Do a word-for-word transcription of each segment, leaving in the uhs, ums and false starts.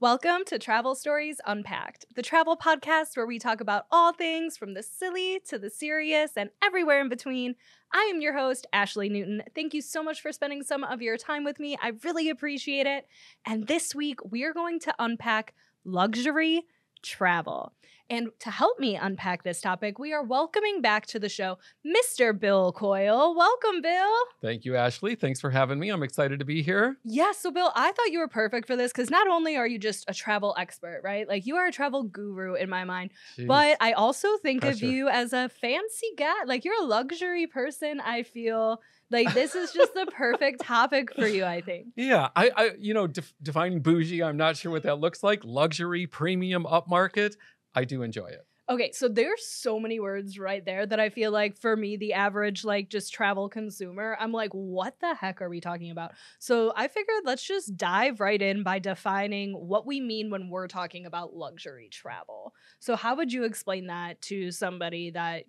Welcome to Travel Stories Unpacked, the travel podcast where we talk about all things from the silly to the serious and everywhere in between. I am your host, Ashley Newton. Thank you so much for spending some of your time with me. I really appreciate it. And this week, we are going to unpack luxury travel. And to help me unpack this topic, we are welcoming back to the show, Mister Bill Coyle. Welcome, Bill. Thank you, Ashley. Thanks for having me. I'm excited to be here. Yeah. So, Bill, I thought you were perfect for this because not only are you just a travel expert, right? Like, you are a travel guru in my mind, Jeez. But I also think Pressure. Of you as a fancy guy. Like, you're a luxury person, I feel. Like, this is just the perfect topic for you, I think. Yeah. I, I you know, def defining bougie, I'm not sure what that looks like. Luxury, premium, upmarket. I do enjoy it. Okay. So there's so many words right there that I feel like for me, the average, like, just travel consumer, I'm like, what the heck are we talking about? So I figured let's just dive right in by defining what we mean when we're talking about luxury travel. So how would you explain that to somebody that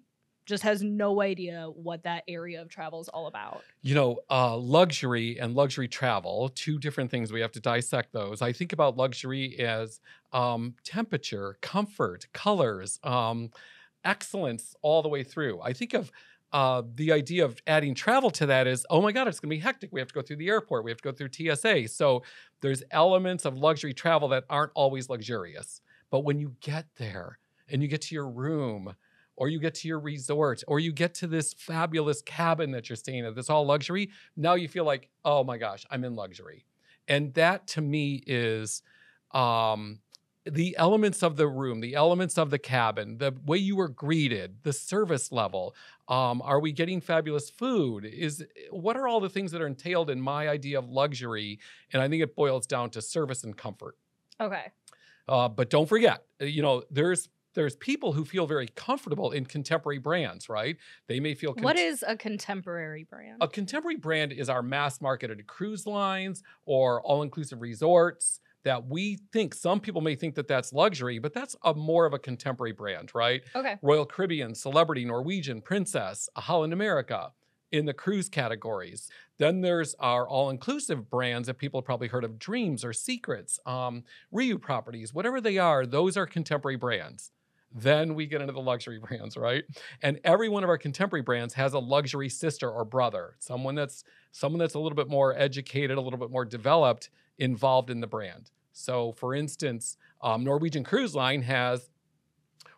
just has no idea what that area of travel is all about? You know, uh, luxury and luxury travel, two different things. We have to dissect those. I think about luxury as um, temperature, comfort, colors, um, excellence all the way through. I think of uh, the idea of adding travel to that is, oh my God, it's gonna be hectic. We have to go through the airport. We have to go through T S A. So there's elements of luxury travel that aren't always luxurious. But when you get there and you get to your room, or you get to your resort, or you get to this fabulous cabin that you're staying at, that's all luxury, now you feel like, oh my gosh, I'm in luxury. And that to me is um, the elements of the room, the elements of the cabin, the way you were greeted, the service level. Um, are we getting fabulous food? Is what are all the things that are entailed in my idea of luxury? And I think it boils down to service and comfort. Okay. Uh, but don't forget, you know, there's There's people who feel very comfortable in contemporary brands, right? They may feel... What is a contemporary brand? A contemporary brand is our mass-marketed cruise lines or all-inclusive resorts that we think... Some people may think that that's luxury, but that's a more of a contemporary brand, right? Okay. Royal Caribbean, Celebrity, Norwegian, Princess, Holland America in the cruise categories. Then there's our all-inclusive brands that people have probably heard of, Dreams or Secrets, um, Riu Properties, whatever they are, those are contemporary brands. Then we get into the luxury brands, right? And every one of our contemporary brands has a luxury sister or brother, someone that's someone that's a little bit more educated, a little bit more developed, involved in the brand. So for instance, um, Norwegian Cruise Line has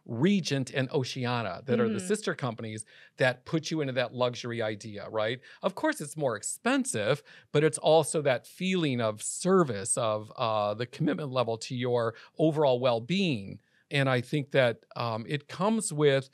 Regent and Oceana that mm-hmm. are the sister companies that put you into that luxury idea, right? Of course, it's more expensive, but it's also that feeling of service, of uh, the commitment level to your overall well-being. And I think that um, it comes with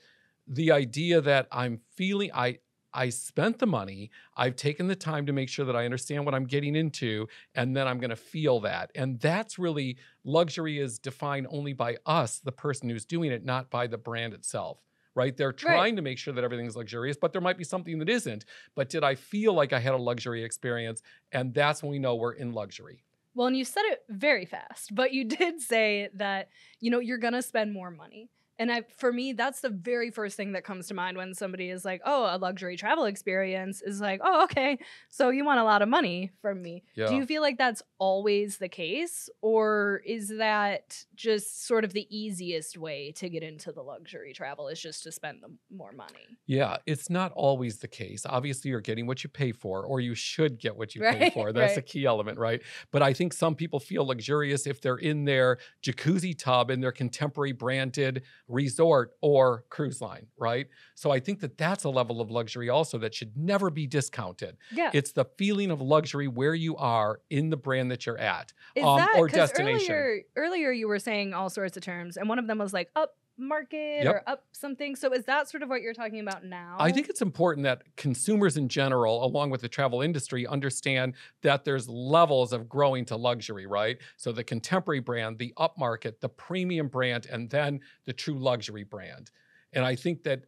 the idea that I'm feeling, I, I spent the money, I've taken the time to make sure that I understand what I'm getting into, and then I'm gonna feel that. And that's really, luxury is defined only by us, the person who's doing it, not by the brand itself, right? They're trying right. to make sure that everything's luxurious, but there might be something that isn't. But did I feel like I had a luxury experience? And that's when we know we're in luxury. Well, and you said it very fast, but you did say that, you know, you're going to spend more money. And I, for me, that's the very first thing that comes to mind when somebody is like, oh, a luxury travel experience is like, oh, okay, so you want a lot of money from me. Yeah. Do you feel like that's always the case, or is that just sort of the easiest way to get into the luxury travel is just to spend the more money? Yeah, it's not always the case. Obviously, you're getting what you pay for, or you should get what you right? pay for. That's right. a key element, right? But I think some people feel luxurious if they're in their jacuzzi tub in their contemporary branded resort or cruise line, right? So I think that that's a level of luxury also that should never be discounted. Yeah. It's the feeling of luxury where you are in the brand that you're at, Is um, that, or destination. Earlier, earlier you were saying all sorts of terms, and one of them was like up market yep. or up something. So is that sort of what you're talking about now? I think it's important that consumers in general, along with the travel industry, understand that there's levels of growing to luxury, right? So the contemporary brand, the upmarket, the premium brand, and then the true luxury brand. And I think that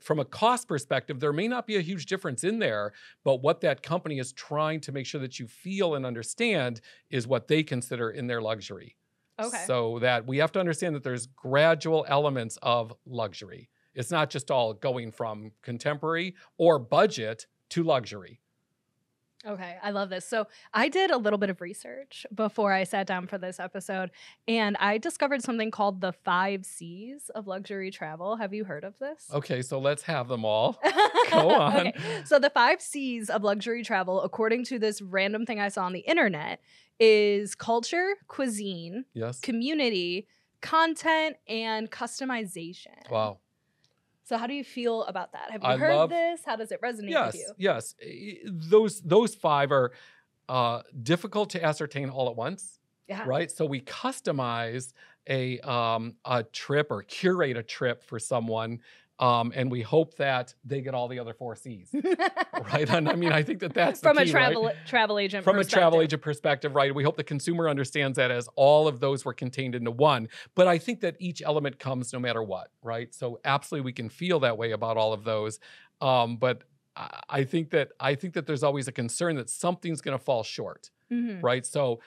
from a cost perspective, there may not be a huge difference in there, but what that company is trying to make sure that you feel and understand is what they consider in their luxury. Okay. So that we have to understand that there's gradual elements of luxury. It's not just all going from contemporary or budget to luxury. Okay, I love this. So I did a little bit of research before I sat down for this episode, and I discovered something called the five C's of luxury travel. Have you heard of this? Okay, so let's have them all. Go on. Okay. So the five C's of luxury travel, according to this random thing I saw on the internet, is culture, cuisine, yes, community, content, and customization. Wow. So how do you feel about that? Have you I heard love, this? How does it resonate yes, with you? Yes, yes. Those, those five are uh, difficult to ascertain all at once, yeah, right? So we customize a, um, a trip or curate a trip for someone, um, and we hope that they get all the other four C's, right? And I mean, I think that that's the From key, a travel, right? travel agent From perspective. From a travel agent perspective, right? We hope the consumer understands that as all of those were contained into one. But I think that each element comes no matter what, right? So absolutely we can feel that way about all of those. Um, but I, I think that I think that there's always a concern that something's going to fall short, mm-hmm, right? So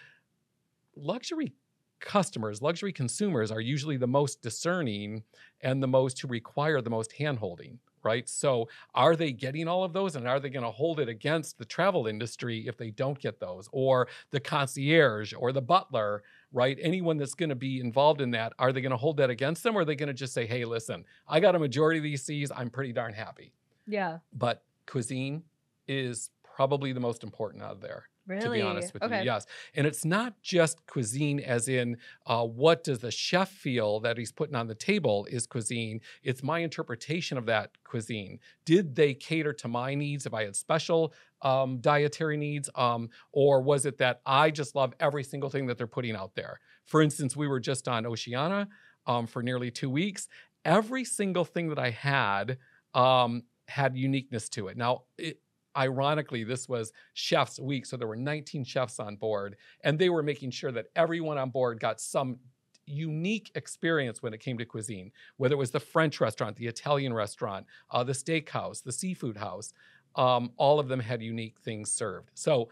luxury customers, luxury consumers are usually the most discerning and the most who require the most handholding, right? So are they getting all of those, and are they going to hold it against the travel industry if they don't get those, or the concierge or the butler, right? Anyone that's going to be involved in that, are they going to hold that against them, or are they going to just say, hey, listen, I got a majority of these C's. I'm pretty darn happy. Yeah. But cuisine is probably the most important out of there. Really? To be honest with okay. you, yes. And it's not just cuisine as in uh, what does the chef feel that he's putting on the table is cuisine. It's my interpretation of that cuisine. Did they cater to my needs if I had special um, dietary needs? Um, or was it that I just love every single thing that they're putting out there? For instance, we were just on Oceana um, for nearly two weeks. Every single thing that I had um, had uniqueness to it. Now, it, ironically, this was chef's week. So there were nineteen chefs on board, and they were making sure that everyone on board got some unique experience when it came to cuisine, whether it was the French restaurant, the Italian restaurant, uh, the steakhouse, the seafood house, um, all of them had unique things served. So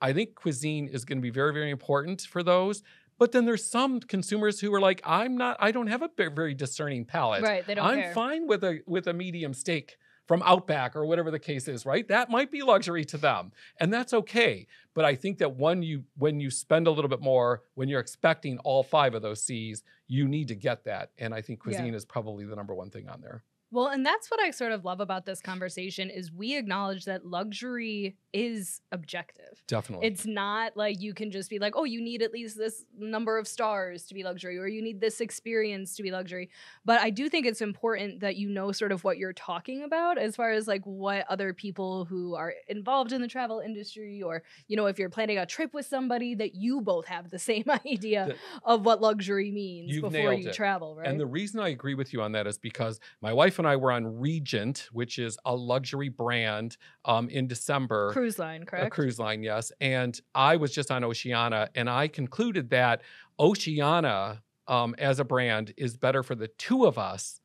I think cuisine is going to be very, very important for those. But then there's some consumers who are like, I'm not, I don't have a very discerning palate. Right, they don't I'm care. fine with a, with a medium steak from Outback or whatever the case is, right? That might be luxury to them, and that's okay. But I think that when you when you spend a little bit more, when you're expecting all five of those C's, you need to get that. And I think cuisine yeah. is probably the number one thing on there. Well, and that's what I sort of love about this conversation is we acknowledge that luxury is objective. Definitely. It's not like you can just be like, oh, you need at least this number of stars to be luxury, or you need this experience to be luxury. But I do think it's important that you know sort of what you're talking about as far as like what other people who are involved in the travel industry, or, you know, if you're planning a trip with somebody, that you both have the same idea the, of what luxury means before you it. travel, right? And the reason I agree with you on that is because my wife and I were on Regent, which is a luxury brand, um, in December. Cruise line, correct? A cruise line, yes. And I was just on Oceana, and I concluded that Oceana, um, as a brand, is better for the two of us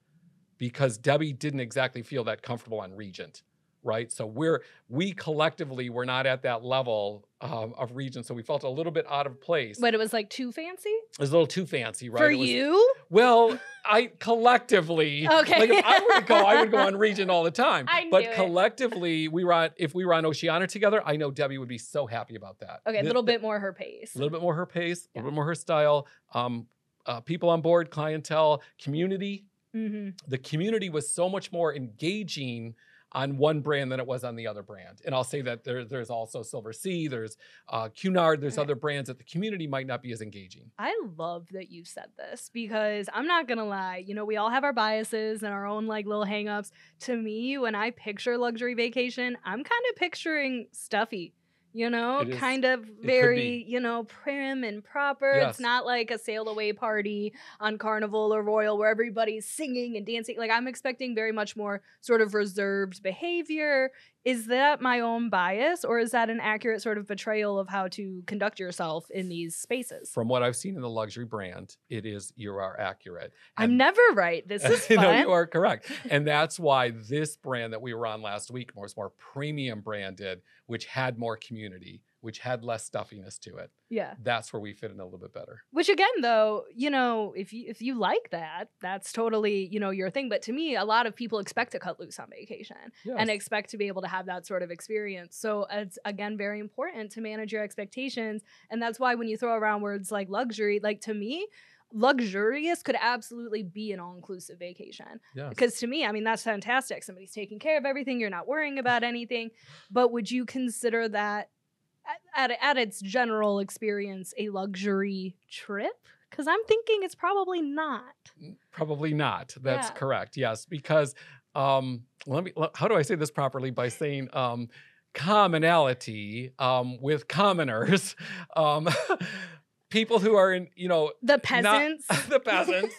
because Debbie didn't exactly feel that comfortable on Regent, right? So we're, we collectively were not at that level um, of Regent, so we felt a little bit out of place. But it was like too fancy? It was a little too fancy, right? For it was, you? Well, I collectively, okay. like if I were to go, I would go on Regent all the time. I knew but it. collectively, we were on, if we were on Oceana together, I know Debbie would be so happy about that. Okay, a little bit more her pace. A little bit more her pace, a yeah. little bit more her style. Um, uh, people on board, clientele, community. Mm-hmm. The community was so much more engaging on one brand than it was on the other brand. And I'll say that there, there's also Silver Sea, there's uh, Cunard, there's okay. other brands that the community might not be as engaging. I love that you said this because I'm not gonna lie, you know, we all have our biases and our own like little hangups. To me, when I picture luxury vacation, I'm kind of picturing stuffy. You know, is, kind of very, you know, prim and proper. Yes. It's not like a sail away party on Carnival or Royal where everybody's singing and dancing. Like I'm expecting very much more sort of reserved behavior. Is that my own bias, or is that an accurate sort of portrayal of how to conduct yourself in these spaces? From what I've seen in the luxury brand, it is you are accurate. And I'm never right. This is fun. No, you are correct. And that's why this brand that we were on last week was more premium branded, which had more community, which had less stuffiness to it. Yeah. That's where we fit in a little bit better. Which again, though, you know, if you, if you like that, that's totally, you know, your thing. But to me, a lot of people expect to cut loose on vacation yes. and expect to be able to have that sort of experience. So it's, again, very important to manage your expectations. And that's why when you throw around words like luxury, like to me, luxurious could absolutely be an all-inclusive vacation. Yes. Because to me, I mean, that's fantastic. Somebody's taking care of everything. You're not worrying about anything. But would you consider that at, at, at its general experience a luxury trip? Because I'm thinking it's probably not. Probably not. That's yeah. correct. Yes. Because um, let me, how do I say this properly by saying um, commonality um, with commoners? Um, people who are in, you know, the peasants, not, the peasants.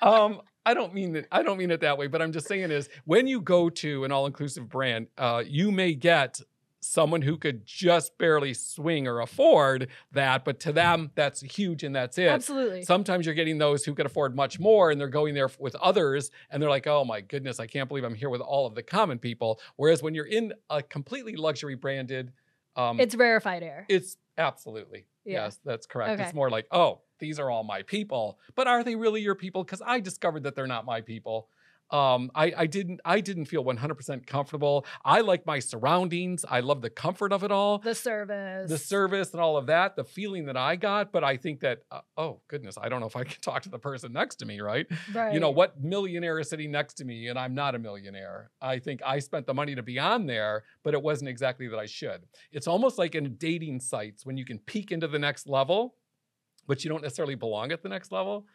um, I don't mean that. I don't mean it that way, but I'm just saying is when you go to an all-inclusive brand, uh, you may get someone who could just barely swing or afford that, but to them, that's huge and that's it. Absolutely. Sometimes you're getting those who could afford much more and they're going there with others and they're like, oh my goodness, I can't believe I'm here with all of the common people. Whereas when you're in a completely luxury branded, um, it's rarefied air. It's absolutely. Yeah. Yes, that's correct. Okay. It's more like, oh, these are all my people, but are they really your people? Because I discovered that they're not my people. Um, I, I didn't. I didn't feel one hundred percent comfortable. I like my surroundings. I love the comfort of it all. The service. The service and all of that. The feeling that I got. But I think that, uh, oh goodness, I don't know if I can talk to the person next to me, right? Right. You know, what millionaire is sitting next to me and I'm not a millionaire. I think I spent the money to be on there, but it wasn't exactly that I should. It's almost like in dating sites when you can peek into the next level, but you don't necessarily belong at the next level.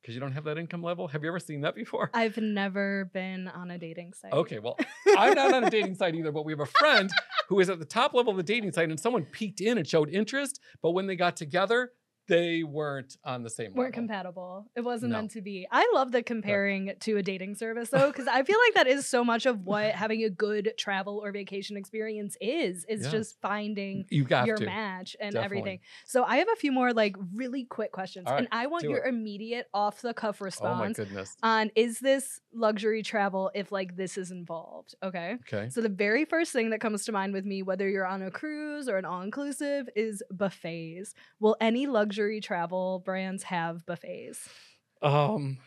Because you don't have that income level. Have you ever seen that before? I've never been on a dating site. Okay, well, I'm not on a dating site either, but we have a friend who is at the top level of the dating site and someone peeked in and showed interest, but when they got together, they weren't on the same level. Weren't compatible. It wasn't no. meant to be. I love the comparing to a dating service though, because I feel like that is so much of what having a good travel or vacation experience is, is yes. just finding you got your to. match and Definitely. everything. So I have a few more like really quick questions right, and I want your it. immediate off the cuff response oh my goodness. on is this luxury travel if like this is involved? Okay. Okay. So the very first thing that comes to mind with me, whether you're on a cruise or an all-inclusive, is buffets. Will any luxury Luxury travel brands have buffets? Um,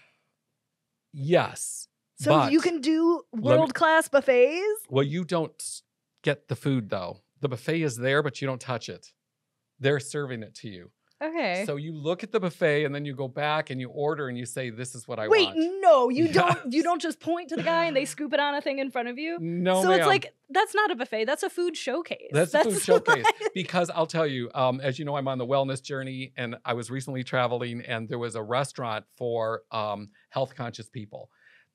yes. So you can do world-class buffets? Well, you don't get the food, though. The buffet is there, but you don't touch it. They're serving it to you. Okay. So you look at the buffet and then you go back and you order and you say, this is what I Wait, want. Wait, no, you yes. don't you don't just point to the guy and they scoop it on a thing in front of you. No. So it's like, that's not a buffet. That's a food showcase. That's, that's a food showcase. Because I'll tell you, um, as you know, I'm on the wellness journey and I was recently traveling and there was a restaurant for um, health conscious people.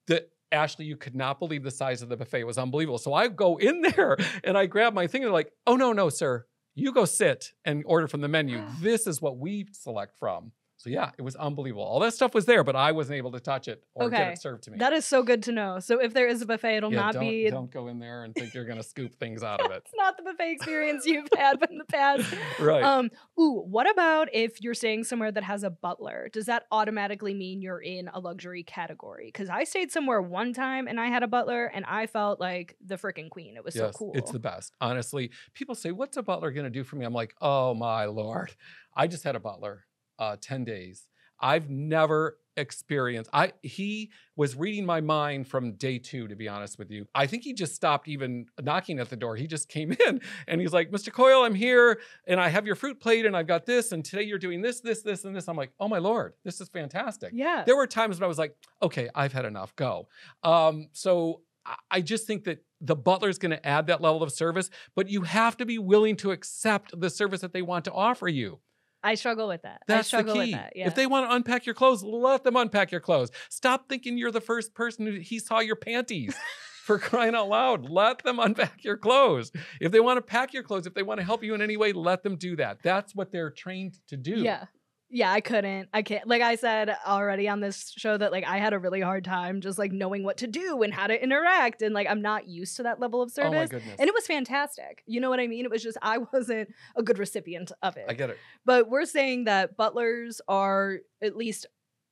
The Ashley, you could not believe the size of the buffet. It was unbelievable. So I go in there and I grab my thing and they're like, oh no, no, sir. You go sit and order from the menu. This is what we select from. So yeah, it was unbelievable. All that stuff was there, but I wasn't able to touch it or okay. get it served to me. That is so good to know. So if there is a buffet, it'll yeah, not don't, be- don't go in there and think you're gonna scoop things out of it. It's not the buffet experience you've had in the past. Right. Um, ooh, what about if you're staying somewhere that has a butler? Does that automatically mean you're in a luxury category? Because I stayed somewhere one time and I had a butler and I felt like the freaking queen. It was yes, so cool. It's the best. Honestly, people say, what's a butler gonna do for me? I'm like, oh my Lord. I just had a butler. Uh, ten days. I've never experienced, I he was reading my mind from day two, to be honest with you. I think he just stopped even knocking at the door. He just came in and he's like, Mister Coyle, I'm here and I have your fruit plate and I've got this and today you're doing this, this, this, and this. I'm like, oh my Lord, this is fantastic. Yeah. There were times when I was like, okay, I've had enough, go. Um, so I just think that the butler is going to add that level of service, but you have to be willing to accept the service that they want to offer you. I struggle with that. That's I struggle the key. With that. Yeah. If they want to unpack your clothes, let them unpack your clothes. Stop thinking you're the first person who he saw your panties for crying out loud. Let them unpack your clothes. If they want to pack your clothes, if they want to help you in any way, let them do that. That's what they're trained to do. Yeah. Yeah, I couldn't. I can't. Like I said already on this show that like I had a really hard time just like knowing what to do and how to interact. And like, I'm not used to that level of service. Oh my goodness. And it was fantastic. You know what I mean? It was just, I wasn't a good recipient of it. I get it. But we're saying that butlers are at least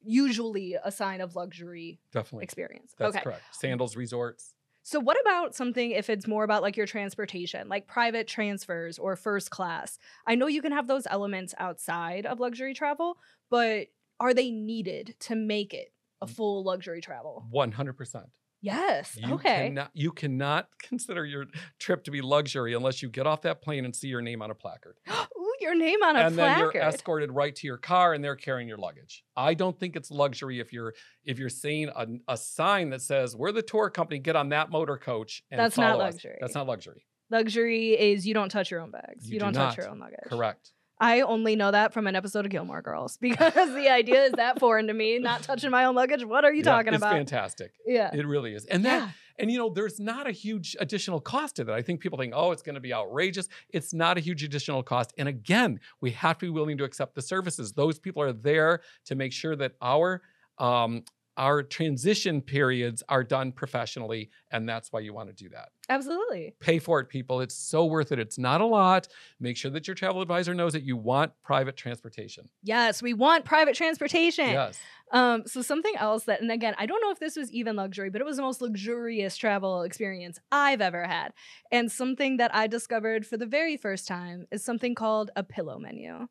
usually a sign of luxury Definitely. experience. That's okay. correct. Sandals, resorts. So what about something if it's more about like your transportation, like private transfers or first class? I know you can have those elements outside of luxury travel, but are they needed to make it a full luxury travel? one hundred percent. Yes. You okay. Cannot, you cannot consider your trip to be luxury unless you get off that plane and see your name on a placard. Ooh, your name on a and placard. And then you're escorted right to your car and they're carrying your luggage. I don't think it's luxury if you're if you're seeing a, a sign that says, we're the tour company, get on that motor coach and That's follow not luxury. Us. That's not luxury. Luxury is you don't touch your own bags. You, you don't do touch your own luggage. Correct. I only know that from an episode of Gilmore Girls because the idea is that foreign to me, not touching my own luggage. What are you yeah, talking it's about? It's fantastic. Yeah. It really is. And that, yeah. and you know, there's not a huge additional cost to that. I think people think, oh, it's going to be outrageous. It's not a huge additional cost. And again, we have to be willing to accept the services. Those people are there to make sure that our, um, our transition periods are done professionally. And that's why you want to do that. Absolutely. Pay for it, people. It's so worth it. It's not a lot. Make sure that your travel advisor knows that you want private transportation. Yes, we want private transportation. Yes. Um, so something else that, and again, I don't know if this was even luxury, but it was the most luxurious travel experience I've ever had. And something that I discovered for the very first time is something called a pillow menu.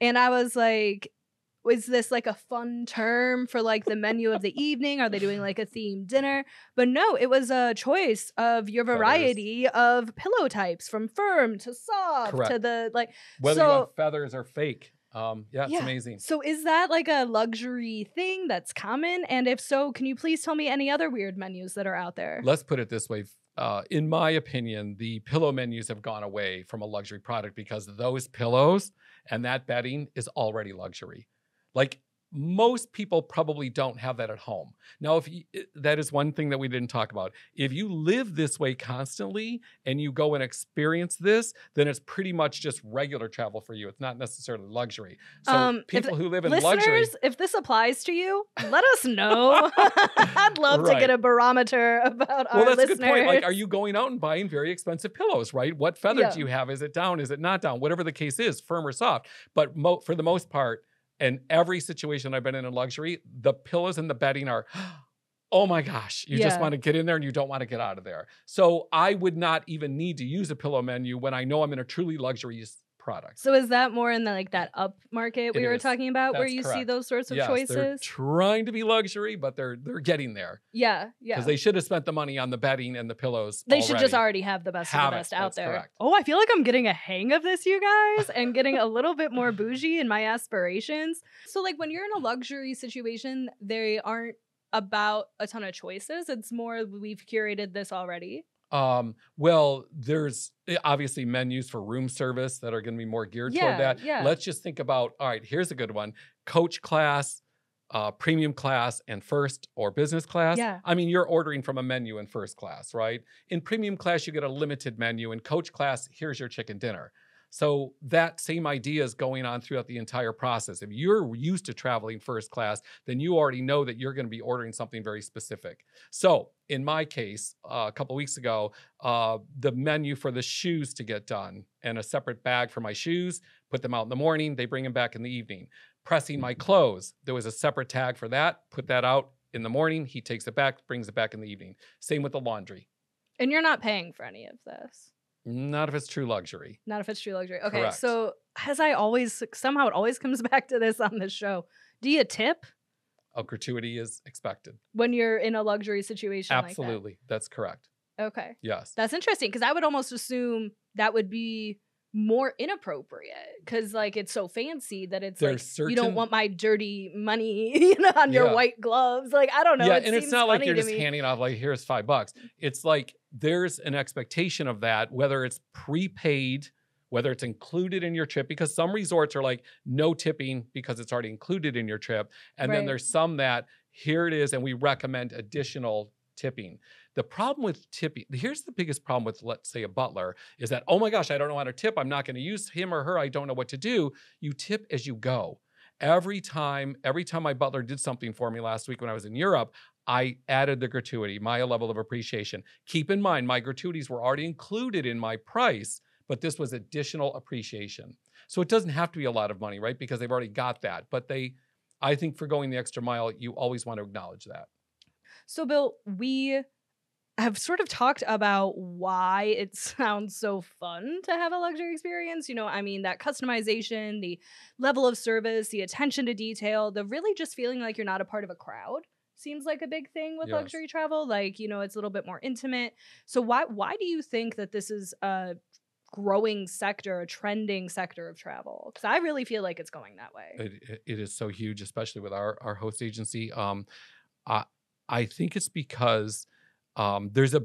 And I was like, is this like a fun term for like the menu of the evening? Are they doing like a themed dinner? But no, it was a choice of your variety feathers. Of pillow types from firm to soft Correct. To the like. Whether so, you want feathers or fake. Um, yeah, it's yeah. amazing. So is that like a luxury thing that's common? And if so, can you please tell me any other weird menus that are out there? Let's put it this way. Uh, in my opinion, the pillow menus have gone away from a luxury product because those pillows and that bedding is already luxury. Like most people probably don't have that at home. Now, if you, that is one thing that we didn't talk about. If you live this way constantly and you go and experience this, then it's pretty much just regular travel for you. It's not necessarily luxury. So um, people if, who live in listeners, luxury. Listeners, if this applies to you, let us know. I'd love right. to get a barometer about well, our listeners. Well, that's a good point. Like, are you going out and buying very expensive pillows, right? What feather yeah. do you have? Is it down? Is it not down? Whatever the case is, firm or soft. But mo for the most part, and every situation I've been in in luxury, the pillows and the bedding are, oh my gosh, you yeah. just want to get in there and you don't want to get out of there. So I would not even need to use a pillow menu when I know I'm in a truly luxurious product. So is that more in the, like that up market we it were is. Talking about That's where you correct. See those sorts of yes, choices? They're trying to be luxury, but they're they're getting there. Yeah, yeah. Because they should have spent the money on the bedding and the pillows. They already. Should just already have the best have of the best it. Out That's there. Correct. Oh, I feel like I'm getting a hang of this, you guys, and getting a little bit more bougie in my aspirations. So like when you're in a luxury situation, they aren't about a ton of choices. It's more we've curated this already. Um, well, there's obviously menus for room service that are going to be more geared yeah, toward that. Yeah. Let's just think about, all right, here's a good one. Coach class, uh, premium class, and first or business class. Yeah. I mean, you're ordering from a menu in first class, right? In premium class, you get a limited menu. In coach class, here's your chicken dinner. So that same idea is going on throughout the entire process. If you're used to traveling first class, then you already know that you're going to be ordering something very specific. So in my case, uh, a couple of weeks ago, uh, the menu for the shoes to get done and a separate bag for my shoes, put them out in the morning, they bring them back in the evening. Pressing my clothes, there was a separate tag for that, put that out in the morning, he takes it back, brings it back in the evening. Same with the laundry. And you're not paying for any of this. Not if it's true luxury. Not if it's true luxury. Okay, Correct. So as I always, somehow it always comes back to this on this show. Do you tip? Oh, gratuity is expected. When you're in a luxury situation Absolutely. Like that. That's correct. Okay. Yes. That's interesting because I would almost assume that would be more inappropriate because like it's so fancy that it's There's like certain... you don't want my dirty money you know, on yeah. your white gloves. Like, I don't know. Yeah, it and seems it's not like you're just me. Handing off like, here's five bucks. It's like there's an expectation of that, whether it's prepaid, whether it's included in your trip, because some resorts are like no tipping because it's already included in your trip. And right. then there's some that here it is. And we recommend additional tipping. The problem with tipping, here's the biggest problem with, let's say, a butler is that, oh my gosh, I don't know how to tip. I'm not going to use him or her. I don't know what to do. You tip as you go. Every time, every time my butler did something for me last week when I was in Europe, I added the gratuity, my level of appreciation. Keep in mind, my gratuities were already included in my price, but this was additional appreciation. So it doesn't have to be a lot of money, right? Because they've already got that. But they, I think for going the extra mile, you always want to acknowledge that. So Bill, we have sort of talked about why it sounds so fun to have a luxury experience. You know, I mean, that customization, the level of service, the attention to detail, the really just feeling like you're not a part of a crowd seems like a big thing with yes. luxury travel. Like, you know, it's a little bit more intimate. So why why do you think that this is a growing sector, a trending sector of travel? Because I really feel like it's going that way. It, it is so huge, especially with our, our host agency. Um, I, I think it's because... Um, there's a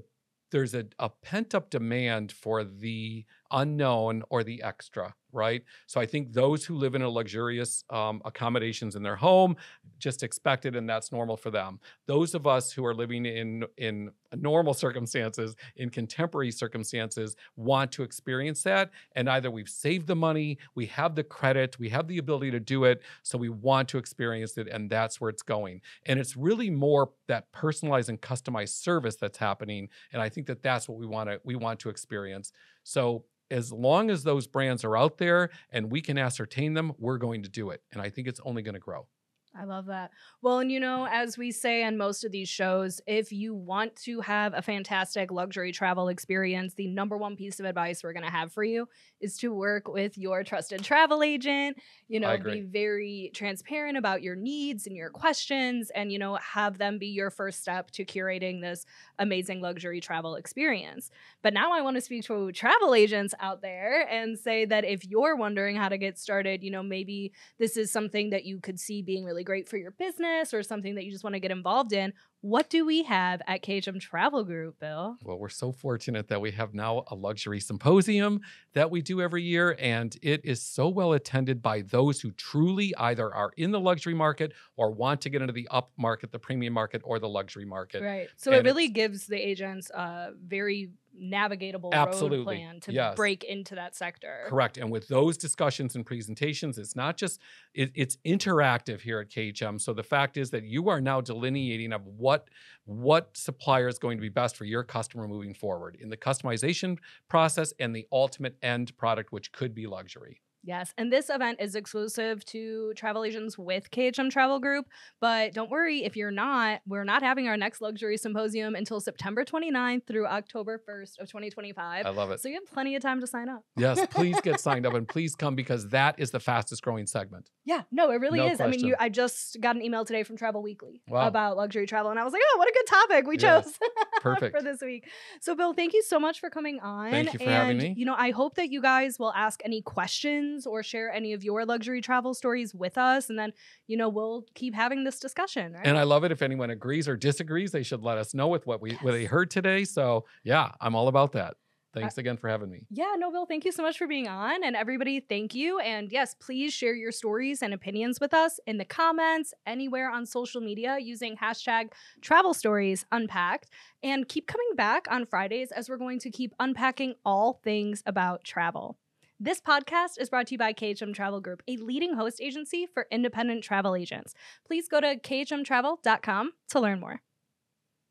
there's a, a pent-up demand for the unknown or the extra, right? So I think those who live in a luxurious um, accommodations in their home just expect it, and that's normal for them. Those of us who are living in in normal circumstances, in contemporary circumstances, want to experience that, and either we've saved the money, we have the credit, we have the ability to do it, so we want to experience it, and that's where it's going. And it's really more that personalized and customized service that's happening, and I think that that's what we want to we want to experience. So as long as those brands are out there and we can ascertain them, we're going to do it. And I think it's only going to grow. I love that. Well, and you know, as we say on most of these shows, if you want to have a fantastic luxury travel experience, the number one piece of advice we're going to have for you is to work with your trusted travel agent. You know, be very transparent about your needs and your questions, and, you know, have them be your first step to curating this amazing luxury travel experience. But now I want to speak to travel agents out there and say that if you're wondering how to get started, you know, maybe this is something that you could see being really great for your business or something that you just want to get involved in. What do we have at K H M Travel Group, Bill? Well, we're so fortunate that we have now a luxury symposium that we do every year, and it is so well attended by those who truly either are in the luxury market or want to get into the up market, the premium market, or the luxury market. Right. So and it really gives the agents a very navigatable Absolutely. road plan to yes. break into that sector. Correct. And with those discussions and presentations, it's not just, it, it's interactive here at K H M. So the fact is that you are now delineating of what, what supplier is going to be best for your customer moving forward in the customization process and the ultimate end product, which could be luxury. Yes, and this event is exclusive to travel agents with K H M Travel Group, but don't worry if you're not. We're not having our next Luxury Symposium until September twenty-ninth through October first of twenty twenty-five. I love it. So you have plenty of time to sign up. Yes, please get signed up and please come, because that is the fastest growing segment. Yeah, no, it really no is. Question. I mean, you, I just got an email today from Travel Weekly wow. about luxury travel, and I was like, oh, what a good topic we yes. chose Perfect. for this week. So Bill, thank you so much for coming on. Thank you for and, having me. You know, I hope that you guys will ask any questions or share any of your luxury travel stories with us. And then, you know, we'll keep having this discussion. Right? And I love it. If anyone agrees or disagrees, they should let us know with what we yes. what they heard today. So yeah, I'm all about that. Thanks again for having me. Yeah, no, Bill, thank you so much for being on. And everybody, thank you. And yes, please share your stories and opinions with us in the comments, anywhere on social media using hashtag Travel Stories Unpacked. And keep coming back on Fridays as we're going to keep unpacking all things about travel. This podcast is brought to you by K H M Travel Group, a leading host agency for independent travel agents. Please go to k h m travel dot com to learn more.